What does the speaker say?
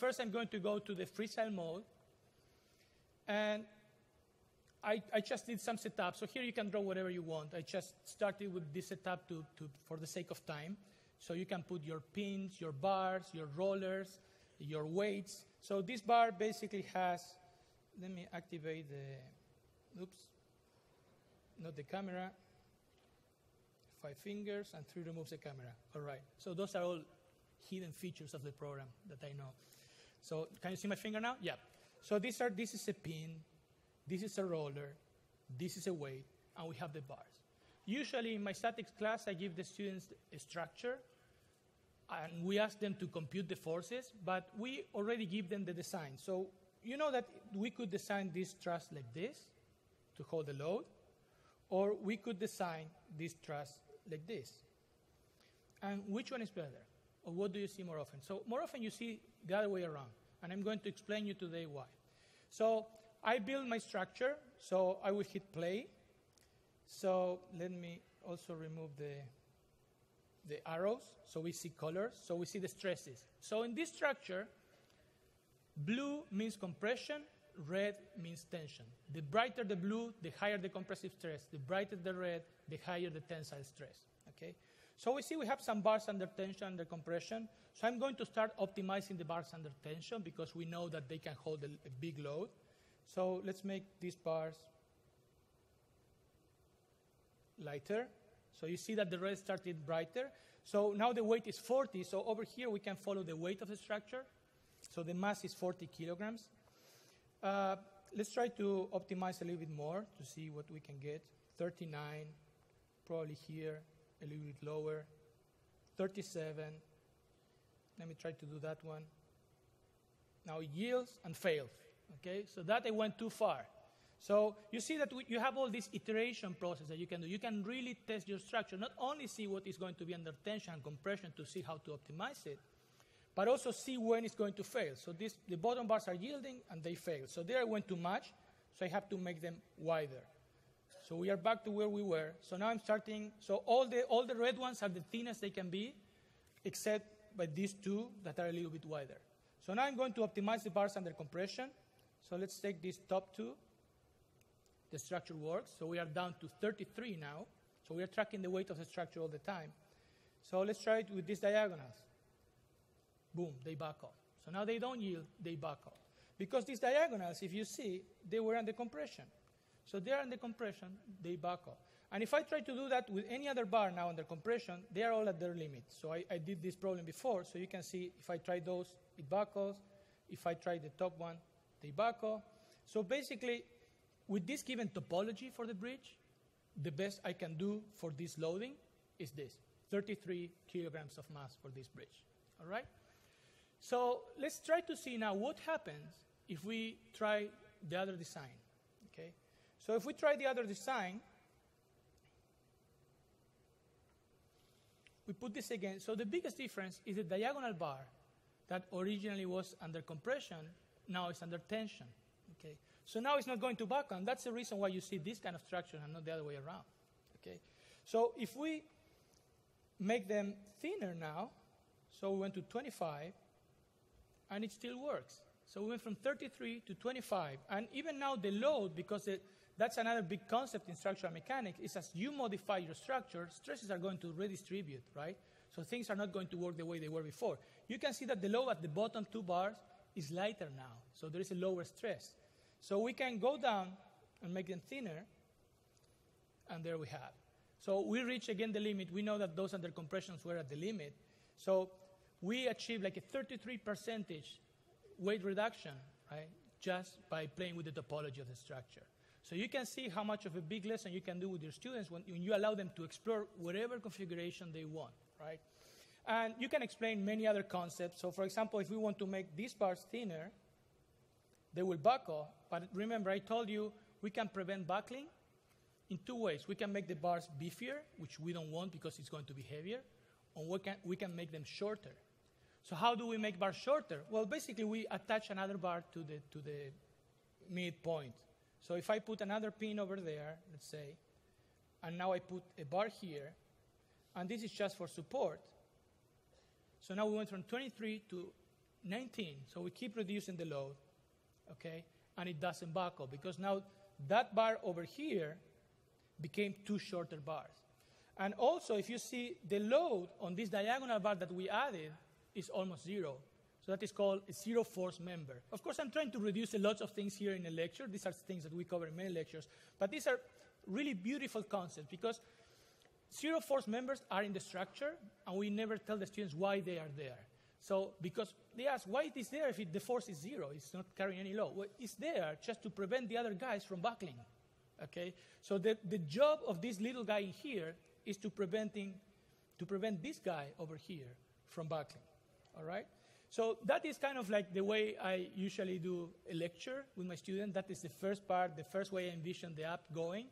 First, I'm going to go to the freestyle mode, and I just did some setup. So here you can draw whatever you want. I just started with this setup for the sake of time. So you can put your pins, your bars, your rollers, your weights. So this bar basically has, let me activate the, oops, not the camera, 5 fingers, and 3 removes the camera. All right, so those are all hidden features of the program that I know. So can you see my finger now? Yeah. So this is a pin, this is a roller, this is a weight, and we have the bars. Usually in my statics class, I give the students a structure, and we ask them to compute the forces, but we already give them the design. So you know that we could design this truss like this to hold the load, or we could design this truss like this. And which one is better? Or what do you see more often? So more often you see the other way around, and I'm going to explain you today why. So I build my structure, so I will hit play. So let me also remove the arrows, so we see colors, so we see the stresses. So in this structure, blue means compression, red means tension. The brighter the blue, the higher the compressive stress. The brighter the red, the higher the tensile stress. Okay? So we see we have some bars under tension, under compression. So I'm going to start optimizing the bars under tension because we know that they can hold a big load. So let's make these bars lighter. So you see that the red started brighter. So now the weight is 40. So over here we can follow the weight of the structure. So the mass is 40 kilograms. Let's try to optimize a little bit more to see what we can get. 39, probably here, a little bit lower. 37. Let me try to do that one. Now it yields and fails. Okay, so that I went too far. So you see that you have all this iteration process that you can do. You can really test your structure, not only see what is going to be under tension and compression to see how to optimize it, but also see when it's going to fail. So the bottom bars are yielding, and they fail. So there I went too much, so I have to make them wider. So we are back to where we were. So now I'm starting. So all the red ones are the thinnest they can be, except by these two that are a little bit wider. So now I'm going to optimize the bars under compression. So let's take these top two. The structure works. So we are down to 33 now. So we are tracking the weight of the structure all the time. So let's try it with these diagonals. Boom, they back off. So now they don't yield, they back off. Because these diagonals, if you see, they were under compression. So they are under compression, they back off. And if I try to do that with any other bar now under compression, they are all at their limit. So I did this problem before, so you can see if I try those, it back off. If I try the top one, they back off. So basically, with this given topology for the bridge, the best I can do for this loading is this, 33 kilograms of mass for this bridge, all right? So let's try to see now what happens if we try the other design, okay? So if we try the other design, we put this again. So the biggest difference is the diagonal bar that originally was under compression, now it's under tension, okay? So now it's not going to back on. That's the reason why you see this kind of structure and not the other way around, okay? So if we make them thinner now, so we went to 25, and it still works. So we went from 33 to 25. And even now the load, because that's another big concept in structural mechanics, is as you modify your structure, stresses are going to redistribute, right? So things are not going to work the way they were before. You can see that the load at the bottom two bars is lighter now. So there is a lower stress. So we can go down and make them thinner. And there we have. So we reach again the limit. We know that those under compressions were at the limit. So we achieved like a 33% weight reduction, right? Just by playing with the topology of the structure. So you can see how much of a big lesson you can do with your students when you allow them to explore whatever configuration they want, right? And you can explain many other concepts. So for example, if we want to make these bars thinner, they will buckle. But remember, I told you we can prevent buckling in two ways. We can make the bars beefier, which we don't want because it's going to be heavier, or we can make them shorter. So how do we make bars shorter? Well, basically, we attach another bar to the midpoint. So if I put another pin over there, let's say, and now I put a bar here, and this is just for support. So now we went from 23 to 19. So we keep reducing the load, okay? And it doesn't buckle because now that bar over here became two shorter bars. And also, if you see the load on this diagonal bar that we added is almost zero. So that is called a zero force member. Of course, I'm trying to reduce a lot of things here in a lecture. These are things that we cover in many lectures. But these are really beautiful concepts because zero force members are in the structure, and we never tell the students why they are there. So because they ask, why it is there if the force is zero? It's not carrying any load. Well, it's there just to prevent the other guys from buckling. Okay? So the job of this little guy in here is to prevent this guy over here from buckling. All right? So that is kind of like the way I usually do a lecture with my students. That is the first part, the first way I envision the app going.